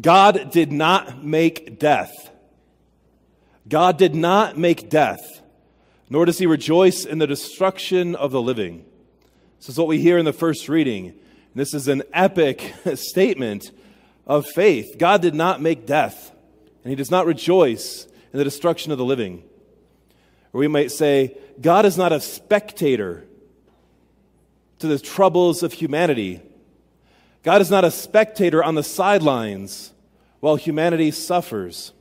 God did not make death. God did not make death, nor does he rejoice in the destruction of the living. This is what we hear in the first reading. This is an epic statement of faith. God did not make death, and he does not rejoice in the destruction of the living. Or we might say, God is not a spectator to the troubles of humanity. God is not a spectator on the sidelines while humanity suffers.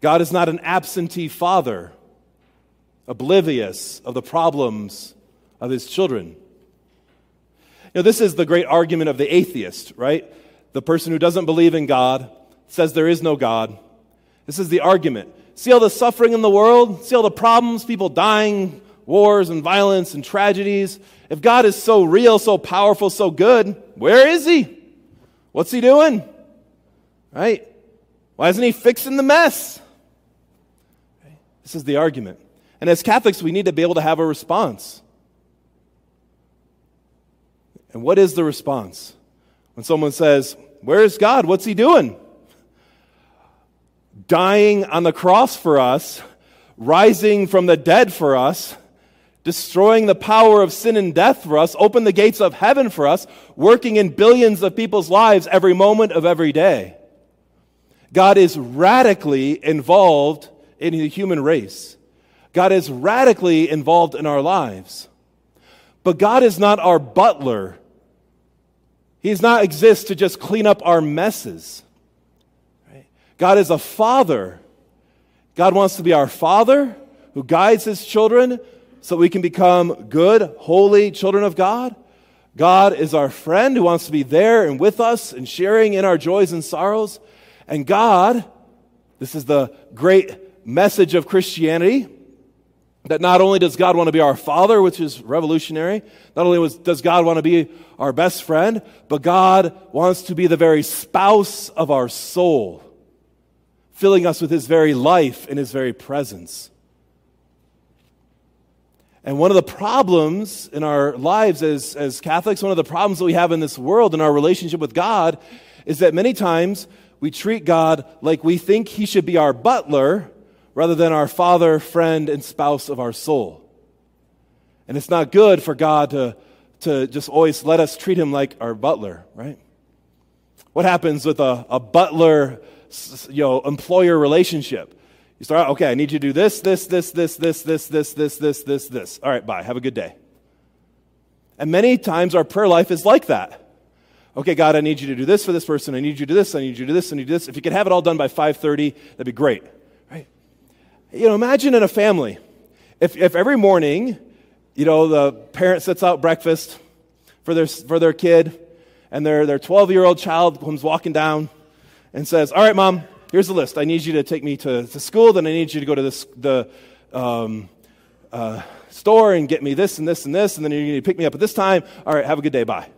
God is not an absentee father, oblivious of the problems of his children. Now, this is the great argument of the atheist, right? The person who doesn't believe in God, says there is no God. This is the argument. See all the suffering in the world? See all the problems, people dying, wars and violence and tragedies? If God is so real, so powerful, so good, where is he? What's he doing? Right? Why isn't he fixing the mess? This is the argument. And as Catholics, we need to be able to have a response. And what is the response? When someone says, where is God? What's he doing? Dying on the cross for us, rising from the dead for us, destroying the power of sin and death for us, open the gates of heaven for us, working in billions of people's lives every moment of every day. God is radically involved in the human race. God is radically involved in our lives. But God is not our butler. He does not exist to just clean up our messes. God is a father. God wants to be our father who guides his children so we can become good, holy children of God. God is our friend who wants to be there and with us and sharing in our joys and sorrows. And God, this is the great message of Christianity, that not only does God want to be our father, which is revolutionary, not only does God want to be our best friend, but God wants to be the very spouse of our soul, filling us with his very life and his very presence. And one of the problems in our lives as Catholics, one of the problems that we have in this world, in our relationship with God, is that many times we treat God like we think he should be our butler, rather than our father, friend, and spouse of our soul. And it's not good for God to just always let us treat him like our butler, right? What happens with a butler, employer relationship? You start out, okay, I need you to do this. All right, bye, have a good day. And many times our prayer life is like that. Okay, God, I need you to do this for this person. I need you to do this, I need you to do this, I need you to do this. If you could have it all done by 5:30, that'd be great. Imagine in a family, if every morning, the parent sets out breakfast for their kid, and their 12-year-old child comes walking down and says, all right, Mom, here's the list. I need you to take me to school, then I need you to go to the store and get me this and this and this, and then you're going to pick me up at this time. All right, have a good day, bye.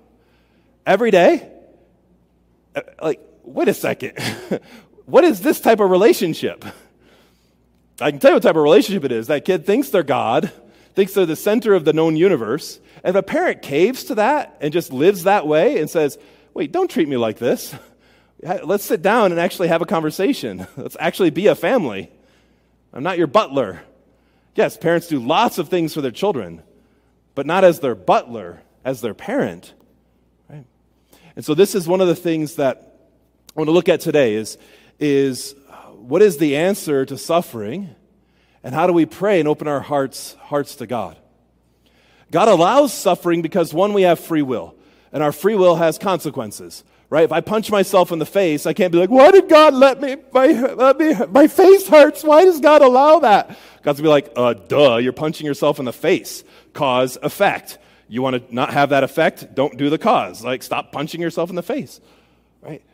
Every day? Like, wait a second. What is this type of relationship? I can tell you what type of relationship it is. That kid thinks they're God, thinks they're the center of the known universe. And if a parent caves to that and just lives that way and says, wait, don't treat me like this. Let's sit down and actually have a conversation. Let's actually be a family. I'm not your butler. Yes, parents do lots of things for their children, but not as their butler, as their parent. Right? And so this is one of the things that I want to look at today is what is the answer to suffering, and how do we pray and open our hearts to God? God allows suffering because, one, we have free will, and our free will has consequences, right? If I punch myself in the face, I can't be like, why did God let me, my face hurts, why does God allow that? God's gonna be like, duh, you're punching yourself in the face, cause, effect. You want to not have that effect? Don't do the cause. Like, stop punching yourself in the face, right?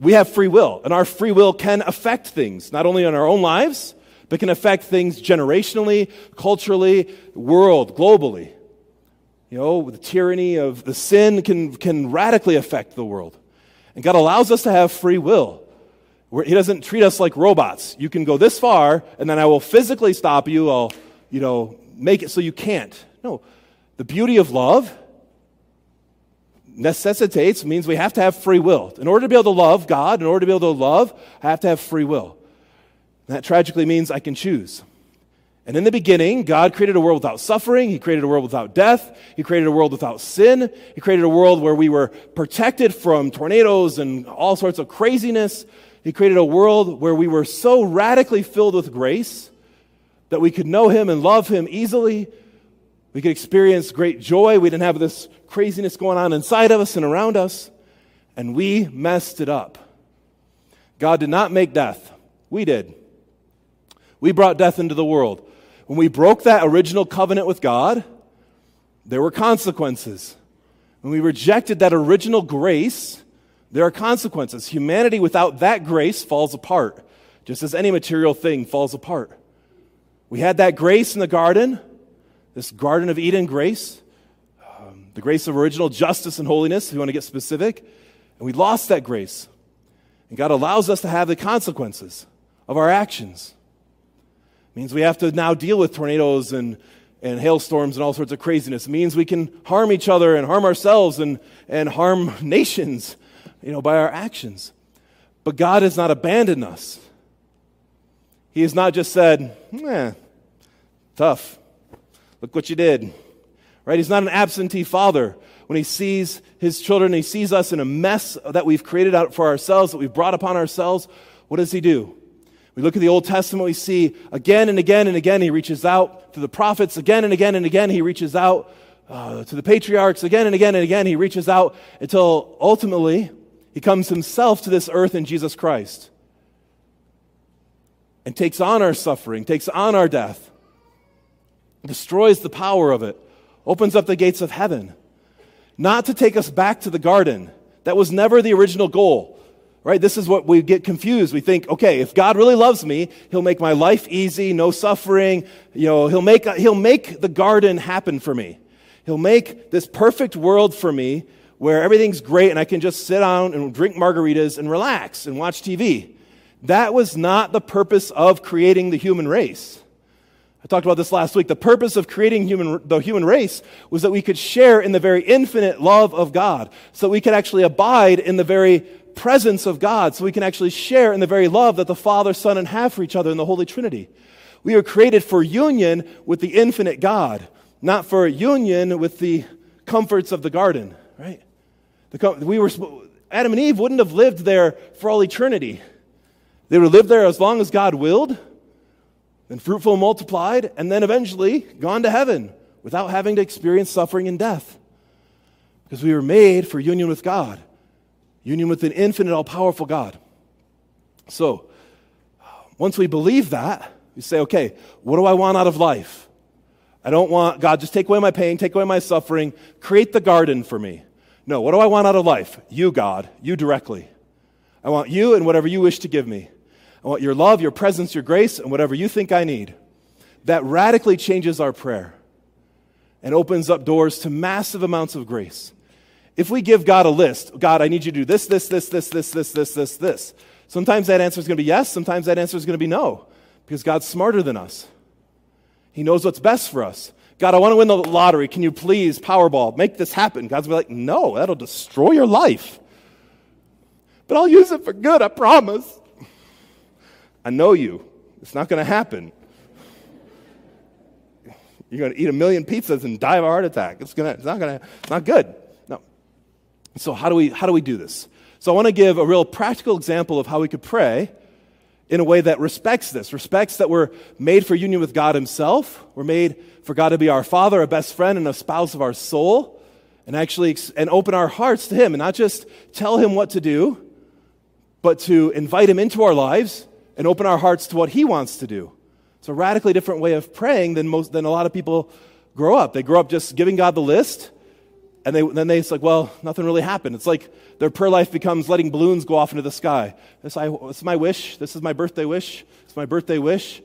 We have free will, and our free will can affect things, not only in our own lives, but can affect things generationally, culturally, world, globally. The tyranny of the sin can radically affect the world. And God allows us to have free will. He doesn't treat us like robots. You can go this far, and then I will physically stop you. I'll, make it so you can't. No. The beauty of love necessitates, means we have to have free will. In order to be able to love God, in order to be able to love, I have to have free will. And that tragically means I can choose. And in the beginning, God created a world without suffering. He created a world without death. He created a world without sin. He created a world where we were protected from tornadoes and all sorts of craziness. He created a world where we were so radically filled with grace that we could know Him and love Him easily. We could experience great joy. We didn't have this craziness going on inside of us and around us. And we messed it up. God did not make death. We did. We brought death into the world. When we broke that original covenant with God, there were consequences. When we rejected that original grace, there are consequences. Humanity without that grace falls apart, just as any material thing falls apart. We had that grace in the garden, this Garden of Eden grace, the grace of original justice and holiness, if you want to get specific, and we lost that grace. And God allows us to have the consequences of our actions. It means we have to now deal with tornadoes and hailstorms and all sorts of craziness. It means we can harm each other and harm ourselves and harm nations, by our actions. But God has not abandoned us. He has not just said, tough, look what you did. Right? He's not an absentee father. When He sees His children, He sees us in a mess that we've created out for ourselves, that we've brought upon ourselves. What does He do? We look at the Old Testament, we see again and again and again He reaches out to the prophets, again and again and again He reaches out to the patriarchs, again and again and again He reaches out until ultimately He comes Himself to this earth in Jesus Christ and takes on our suffering, takes on our death, destroys the power of it, opens up the gates of heaven, not to take us back to the garden. That was never the original goal. Right? This is what we get confused. We think, okay, if God really loves me, He'll make my life easy, no suffering. He'll make the garden happen for me. He'll make this perfect world for me where everything's great and I can just sit down and drink margaritas and relax and watch TV. That was not the purpose of creating the human race. I talked about this last week. The purpose of creating the human race was that we could share in the very infinite love of God, so that we could actually abide in the very presence of God, so we can actually share in the very love that the Father, Son, and have for each other in the Holy Trinity. We were created for union with the infinite God, not for union with the comforts of the garden, right? Adam and Eve wouldn't have lived there for all eternity. They would have lived there as long as God willed, then fruitful and multiplied, and then eventually gone to heaven without having to experience suffering and death, because we were made for union with God. Union with an infinite, all-powerful God. So, once we believe that, we say, okay, what do I want out of life? I don't want, God, just take away my pain, take away my suffering, create the garden for me. No, what do I want out of life? You, God, you directly. I want you and whatever you wish to give me. I want your love, your presence, your grace, and whatever you think I need. That radically changes our prayer and opens up doors to massive amounts of grace. If we give God a list, God, I need you to do this, this, this, this, this, this, this, this, this. Sometimes that answer is going to be yes. Sometimes that answer is going to be no, because God's smarter than us. He knows what's best for us. God, I want to win the lottery. Can you please, Powerball, make this happen? God's going to be like, no, that'll destroy your life. But I'll use it for good, I promise. I know you. It's not going to happen. You're going to eat 1,000,000 pizzas and die of a heart attack. It's not good. So how do we do this? So I want to give a real practical example of how we could pray in a way that respects this, respects that we're made for union with God Himself. We're made for God to be our Father, our best friend, and a spouse of our soul, and actually open our hearts to Him, and not just tell Him what to do, but to invite Him into our lives and open our hearts to what He wants to do. It's a radically different way of praying than a lot of people grow up. They grow up just giving God the list. And it's like, well, nothing really happened. It's like their prayer life becomes letting balloons go off into the sky. This is my wish. This is my birthday wish. It's my birthday wish.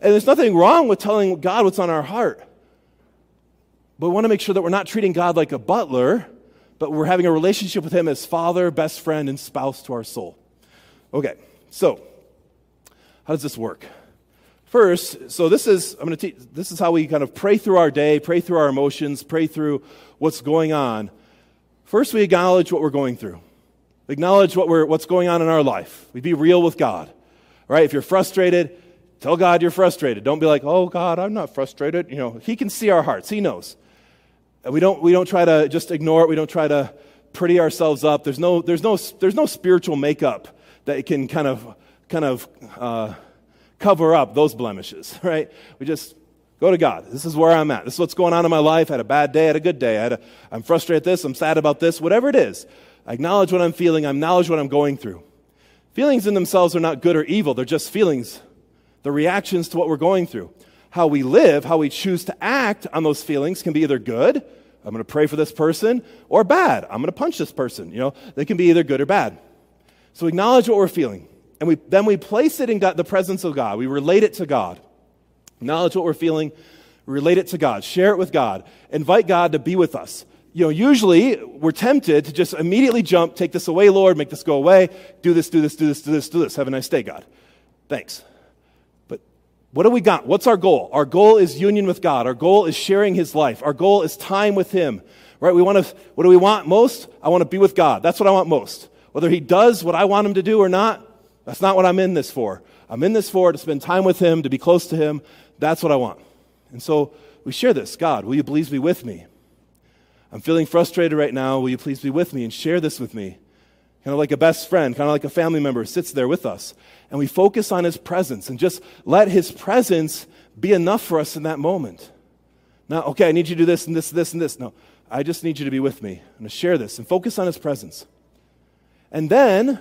And there's nothing wrong with telling God what's on our heart. But we want to make sure that we're not treating God like a butler, but we're having a relationship with Him as Father, best friend, and spouse to our soul. Okay, so how does this work? First, this is how we kind of pray through our day, pray through our emotions, pray through what's going on. First, we acknowledge what we're going through. Acknowledge what's going on in our life. We be real with God. All right? If you're frustrated, tell God you're frustrated. Don't be like, oh, God, I'm not frustrated. You know, He can see our hearts. He knows. We don't try to just ignore it. We don't try to pretty ourselves up. There's no spiritual makeup that can kind of cover up those blemishes, right? We just go to God. This is where I'm at. This is what's going on in my life. I had a bad day. I had a good day. I'm frustrated at this. I'm sad about this. Whatever it is, I acknowledge what I'm feeling. I acknowledge what I'm going through. Feelings in themselves are not good or evil. They're just feelings. They're reactions to what we're going through. How we live, how we choose to act on those feelings can be either good, I'm going to pray for this person, or bad, I'm going to punch this person. You know, they can be either good or bad. So we acknowledge what we're feeling, and then we place it in God, the presence of God. We relate it to God. Acknowledge what we're feeling, relate it to God, share it with God, invite God to be with us. You know, usually we're tempted to just immediately jump, take this away, Lord, make this go away, do this, do this, do this, do this, do this. Have a nice day, God. Thanks. What do we got? What's our goal? Our goal is union with God. Our goal is sharing His life. Our goal is time with Him, right? What do we want most? I want to be with God. That's what I want most. Whether He does what I want Him to do or not, that's not what I'm in this for. I'm in this for to spend time with Him, to be close to Him. That's what I want. And so we share this. God, will you please be with me? I'm feeling frustrated right now. Will you please be with me and share this with me? Kind of like a best friend, kind of like a family member sits there with us. And we focus on His presence and just let His presence be enough for us in that moment. Now, okay, I need you to do this and this, this, and this. No, I just need you to be with me. I'm going to share this and focus on His presence. And then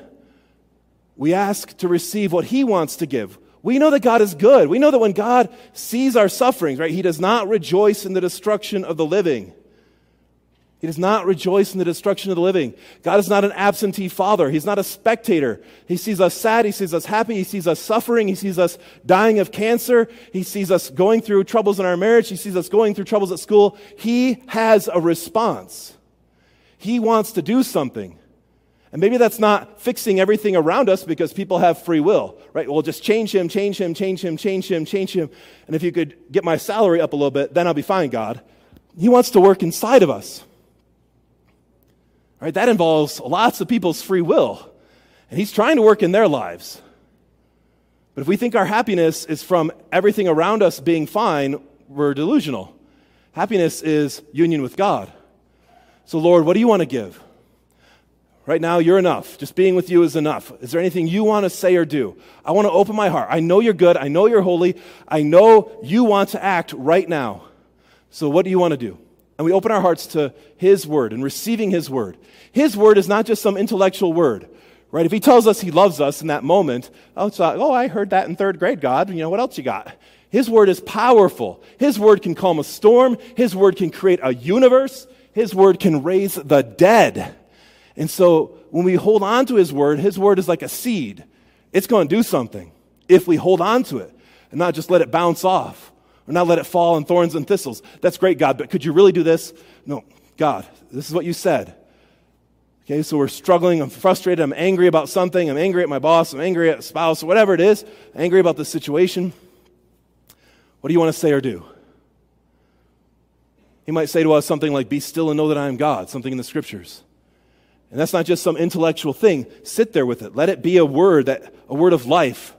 we ask to receive what He wants to give. We know that God is good. We know that when God sees our sufferings, right, He does not rejoice in the destruction of the living. He does not rejoice in the destruction of the living. God is not an absentee father. He's not a spectator. He sees us sad. He sees us happy. He sees us suffering. He sees us dying of cancer. He sees us going through troubles in our marriage. He sees us going through troubles at school. He has a response. He wants to do something. And maybe that's not fixing everything around us because people have free will, right? Well, just change him, change him, change him, change him, change him. And if you could get my salary up a little bit, then I'll be fine, God. He wants to work inside of us. Right, that involves lots of people's free will, and He's trying to work in their lives. But if we think our happiness is from everything around us being fine, we're delusional. Happiness is union with God. So, Lord, what do you want to give? Right now, you're enough. Just being with you is enough. Is there anything you want to say or do? I want to open my heart. I know you're good. I know you're holy. I know you want to act right now. So what do you want to do? And we open our hearts to His word and receiving His word. His word is not just some intellectual word, right? If He tells us He loves us in that moment, oh, it's like, oh, I heard that in third grade, God. You know, what else you got? His word is powerful. His word can calm a storm. His word can create a universe. His word can raise the dead. And so when we hold on to His word is like a seed. It's going to do something if we hold on to it and not just let it bounce off. Or not let it fall on thorns and thistles. That's great, God, but could you really do this? No, God, this is what you said. Okay, so we're struggling, I'm frustrated, I'm angry about something, I'm angry at my boss, I'm angry at a spouse, whatever it is, angry about this situation. What do you want to say or do? He might say to us something like, be still and know that I am God, something in the scriptures. And that's not just some intellectual thing. Sit there with it. Let it be a word of life.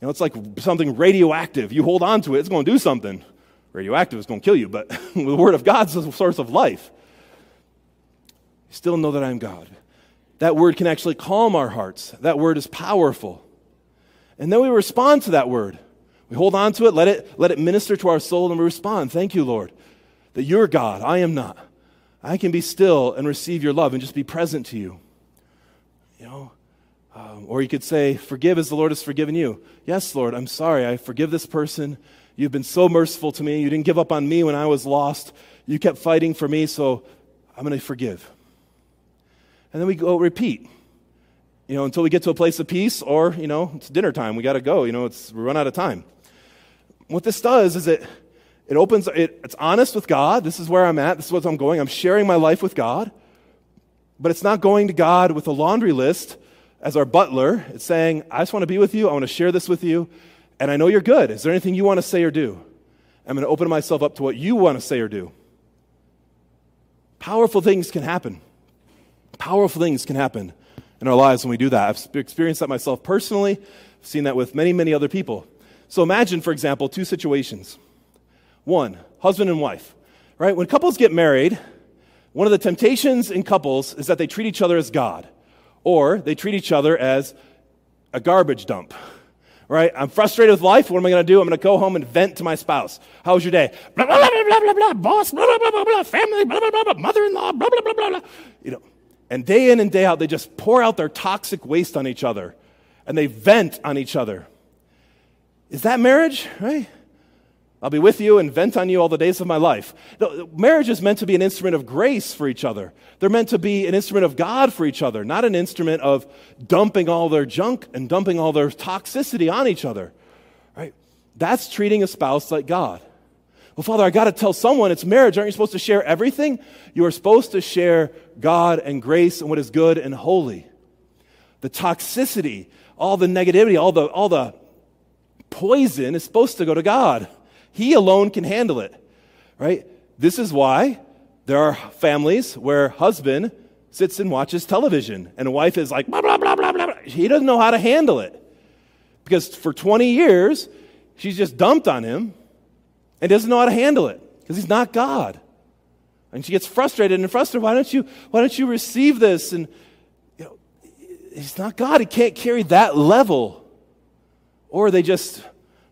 You know, it's like something radioactive. You hold on to it, it's going to do something. Radioactive is going to kill you, but the Word of God is the source of life. Still know that I am God. That Word can actually calm our hearts. That Word is powerful. And then we respond to that Word. We hold on to it, let it minister to our soul, and we respond. Thank you, Lord, that you're God, I am not. I can be still and receive your love and just be present to you. You know? Or you could say, forgive as the Lord has forgiven you. Yes, Lord, I'm sorry. I forgive this person. You've been so merciful to me. You didn't give up on me when I was lost. You kept fighting for me, so I'm going to forgive. And then we go repeat, you know, until we get to a place of peace or, you know, it's dinner time. We got to go. You know, we run out of time. What this does is it's honest with God. This is where I'm at. This is what I'm going. I'm sharing my life with God. But it's not going to God with a laundry list as our butler. It's saying, I just want to be with you. I want to share this with you. And I know you're good. Is there anything you want to say or do? I'm going to open myself up to what you want to say or do. Powerful things can happen. Powerful things can happen in our lives when we do that. I've experienced that myself personally. I've seen that with many, many other people. So imagine, for example, two situations. One, husband and wife, right? When couples get married, one of the temptations in couples is that they treat each other as God, or they treat each other as a garbage dump, right? I'm frustrated with life. What am I going to do? I'm going to go home and vent to my spouse. How was your day? Blah, blah, blah, blah, blah, blah, boss, blah, blah, blah, blah, family, blah, blah, blah, blah, mother-in-law, blah, blah, blah, blah, blah. You know, and day in and day out, they just pour out their toxic waste on each other, and they vent on each other. Is that marriage, right? I'll be with you and vent on you all the days of my life. No, marriage is meant to be an instrument of grace for each other. They're meant to be an instrument of God for each other, not an instrument of dumping all their junk and dumping all their toxicity on each other, right? That's treating a spouse like God. Well, Father, I got to tell someone it's marriage. Aren't you supposed to share everything? You are supposed to share God and grace and what is good and holy. The toxicity, all the negativity, all the poison is supposed to go to God. He alone can handle it, right? This is why there are families where husband sits and watches television and a wife is like, blah, blah, blah, blah, blah. He doesn't know how to handle it because for 20 years, she's just dumped on him and doesn't know how to handle it because he's not God. And she gets frustrated and frustrated. Why don't you receive this? And you know, he's not God. He can't carry that level. Or they just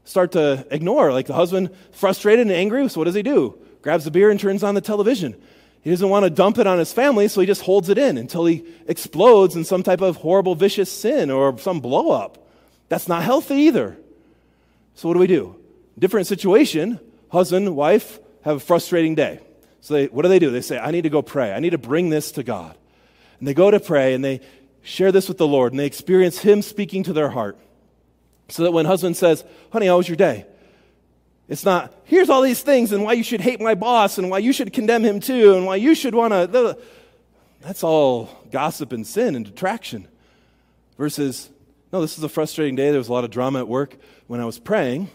start to ignore. Like the husband, frustrated and angry, so what does he do? Grabs a beer and turns on the television. He doesn't want to dump it on his family, so he just holds it in until he explodes in some type of horrible, vicious sin or some blow-up. That's not healthy either. So what do? Different situation. Husband, wife have a frustrating day. So what do? They say, I need to go pray. I need to bring this to God. And they go to pray, and they share this with the Lord, and they experience Him speaking to their heart. So that when husband says, honey, how was your day? It's not, here's all these things and why you should hate my boss and why you should condemn him too and why you should want to. That's all gossip and sin and detraction. Versus, no, this is a frustrating day. There was a lot of drama at work. When I was praying, I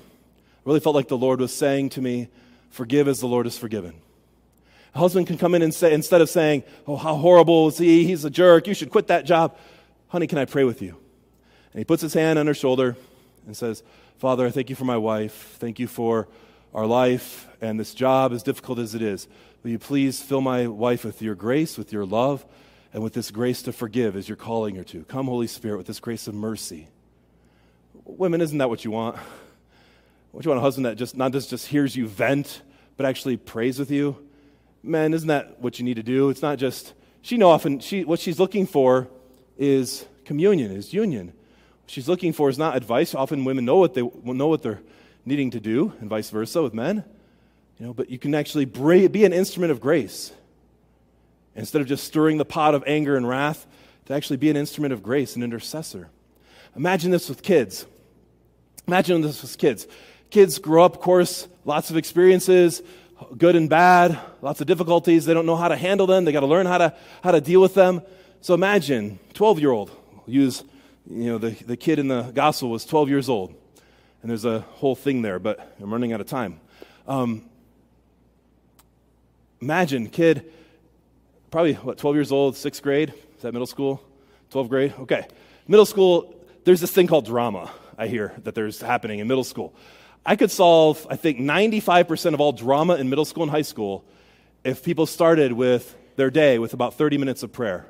really felt like the Lord was saying to me, forgive as the Lord is forgiven. A husband can come in and say, instead of saying, oh, how horrible is he? He's a jerk. You should quit that job. Honey, can I pray with you? And he puts his hand on her shoulder and says, Father, I thank you for my wife. Thank you for our life and this job, as difficult as it is. Will you please fill my wife with your grace, with your love, and with this grace to forgive as you're calling her to. Come, Holy Spirit, with this grace of mercy. Women, isn't that what you want? What you want, a husband that just hears you vent, but actually prays with you? Men, isn't that what you need to do? It's not just, what she's looking for is communion, is union. She's looking for is not advice. Often women know what they're needing to do, and vice versa with men. You know, but you can actually be an instrument of grace instead of just stirring the pot of anger and wrath. To actually be an instrument of grace, an intercessor. Imagine this with kids. Kids grow up, of course, lots of experiences, good and bad, lots of difficulties. They don't know how to handle them. They got to learn how to deal with them. So imagine 12-year-old the kid in the gospel was 12 years old, and there's a whole thing there, but I'm running out of time. Imagine kid, probably, 12 years old, 6th grade? Is that middle school? 12th grade? Okay. Middle school, there's this thing called drama, I hear, that there's happening in middle school. I could solve, I think, 95% of all drama in middle school and high school if people started with their day with about 30 minutes of prayer.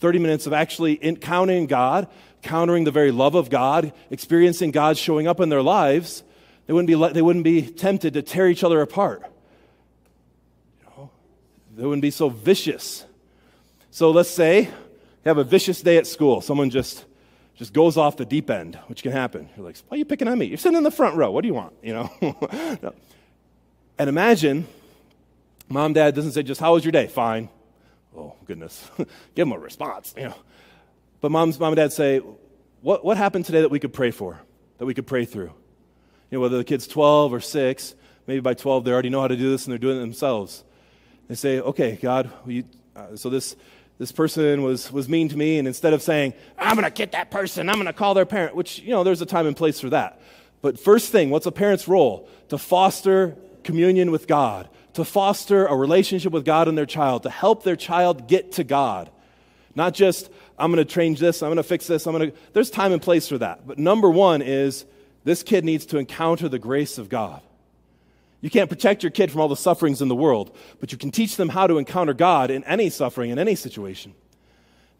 30 minutes of actually encountering God, countering the very love of God, experiencing God showing up in their lives. They wouldn't be tempted to tear each other apart. You know, they wouldn't be so vicious. So let's say you have a vicious day at school. Someone just goes off the deep end, which can happen. You're like, why are you picking on me? You're sitting in the front row. What do you want? You know. No. And imagine mom, dad doesn't say just how was your day? Fine. Oh, goodness. Give them a response, you know. But mom and dad say, what happened today that we could pray for, that we could pray through? You know, whether the kid's 12 or 6, maybe by 12 they already know how to do this and they're doing it themselves. They say, okay, God, so this person was mean to me, and instead of saying, I'm going to get that person, I'm going to call their parent, which, you know, there's a time and place for that. But first thing, what's a parent's role? To foster communion with God, to foster a relationship with God and their child, to help their child get to God. Not just, I'm going to change this, I'm going to fix this, There's time and place for that. But number one is, this kid needs to encounter the grace of God. You can't protect your kid from all the sufferings in the world, but you can teach them how to encounter God in any suffering, in any situation.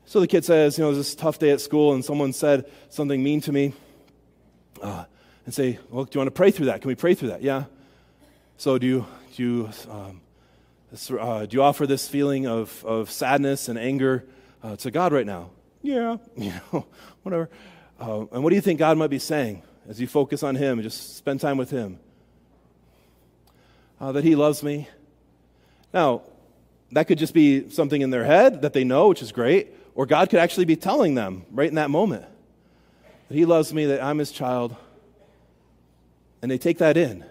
So the kid says, it was this tough day at school, and someone said something mean to me. And say, well, do you want to pray through that? Can we pray through that? Yeah. So do you offer this feeling of sadness and anger to God right now? Yeah. Whatever. And what do you think God might be saying as you focus on Him and just spend time with Him? That He loves me. Now, that could just be something in their head that they know, which is great, or God could actually be telling them right in that moment that He loves me, that I'm His child, and they take that in.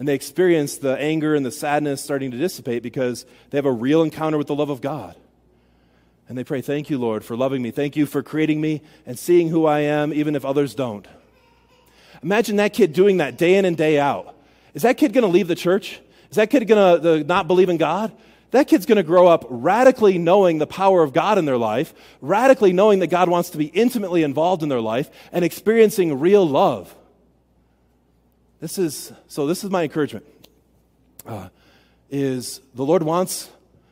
And they experience the anger and the sadness starting to dissipate because they have a real encounter with the love of God. And they pray, thank you, Lord, for loving me. Thank you for creating me and seeing who I am, even if others don't. Imagine that kid doing that day in and day out. Is that kid going to leave the church? Is that kid going to not believe in God? That kid's going to grow up radically knowing the power of God in their life, radically knowing that God wants to be intimately involved in their life, and experiencing real love. This is my encouragement, is the Lord wants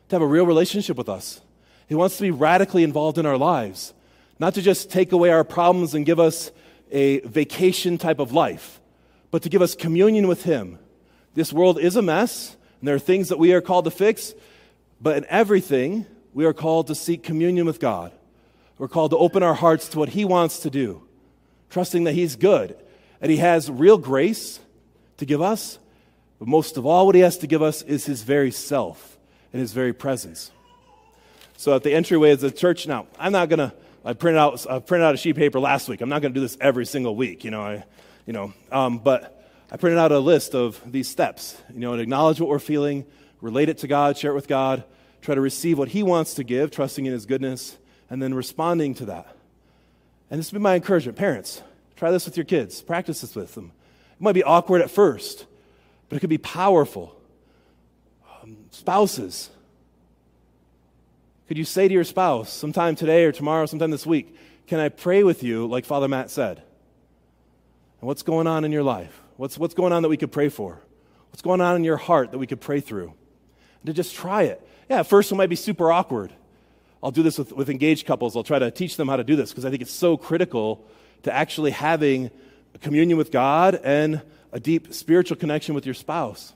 to have a real relationship with us. He wants to be radically involved in our lives, not to just take away our problems and give us a vacation type of life, but to give us communion with Him. This world is a mess, and there are things that we are called to fix, but in everything, we are called to seek communion with God. We're called to open our hearts to what He wants to do, trusting that He's good, and He has real grace to give us, but most of all, what He has to give us is His very self and His very presence. So at the entryway of the church, now, I printed out a sheet of paper last week. I'm not going to do this every single week, but I printed out a list of these steps, to acknowledge what we're feeling, relate it to God, share it with God, try to receive what He wants to give, trusting in His goodness, and then responding to that. And this would be my encouragement. Parents, try this with your kids. Practice this with them. It might be awkward at first, but it could be powerful. Spouses, could you say to your spouse sometime today or tomorrow, sometime this week, can I pray with you like Father Matt said? And what's going on in your life? What's going on that we could pray for? What's going on in your heart that we could pray through? And to just try it. Yeah, at first it might be super awkward. I'll do this with engaged couples. I'll try to teach them how to do this because I think it's so critical to actually having a communion with God and a deep spiritual connection with your spouse.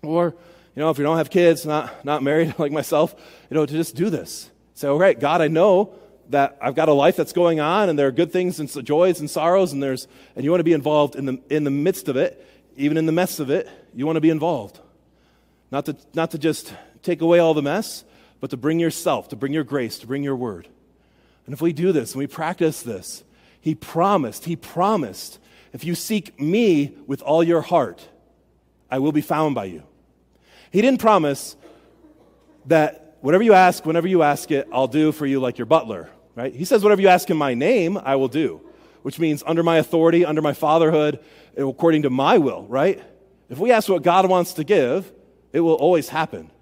Or, if you don't have kids, not married like myself, to just do this. Say, all right, God, I know that I've got a life that's going on, and there are good things and joys and sorrows, and you want to be involved in the midst of it, even in the mess of it, you want to be involved. Not to just take away all the mess, but to bring yourself, to bring your grace, to bring your word. And if we do this, and we practice this, He promised, if you seek me with all your heart, I will be found by you. He didn't promise that whatever you ask, whenever you ask it, I'll do for you like your butler, right? He says, whatever you ask in my name, I will do, which means under my authority, under my fatherhood, according to my will, right? If we ask what God wants to give, it will always happen.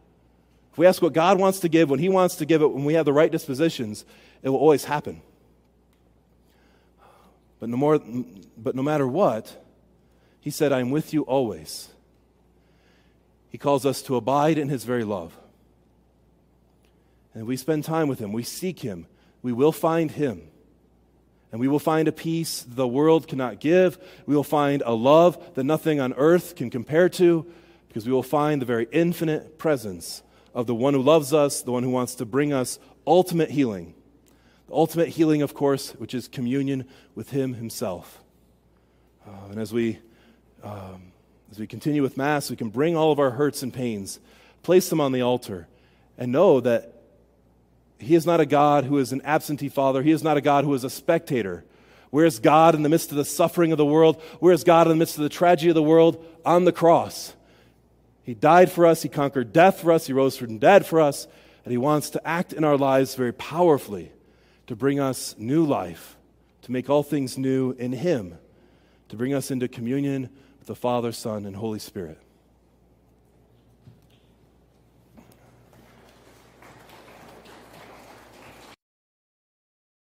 If we ask what God wants to give, when He wants to give it, when we have the right dispositions, it will always happen. But no matter what, He said, I am with you always. He calls us to abide in His very love. And we spend time with Him. We seek Him. We will find Him. And we will find a peace the world cannot give. We will find a love that nothing on earth can compare to, because we will find the very infinite presence of the one who loves us, the one who wants to bring us ultimate healing. Ultimate healing, of course, which is communion with Him Himself. And as we continue with Mass, we can bring all of our hurts and pains, place them on the altar, and know that He is not a God who is an absentee father. He is not a God who is a spectator. Where is God in the midst of the suffering of the world? Where is God in the midst of the tragedy of the world? On the cross. He died for us. He conquered death for us. He rose from the dead for us. And He wants to act in our lives very powerfully, to bring us new life, to make all things new in Him, to bring us into communion with the Father, Son, and Holy Spirit.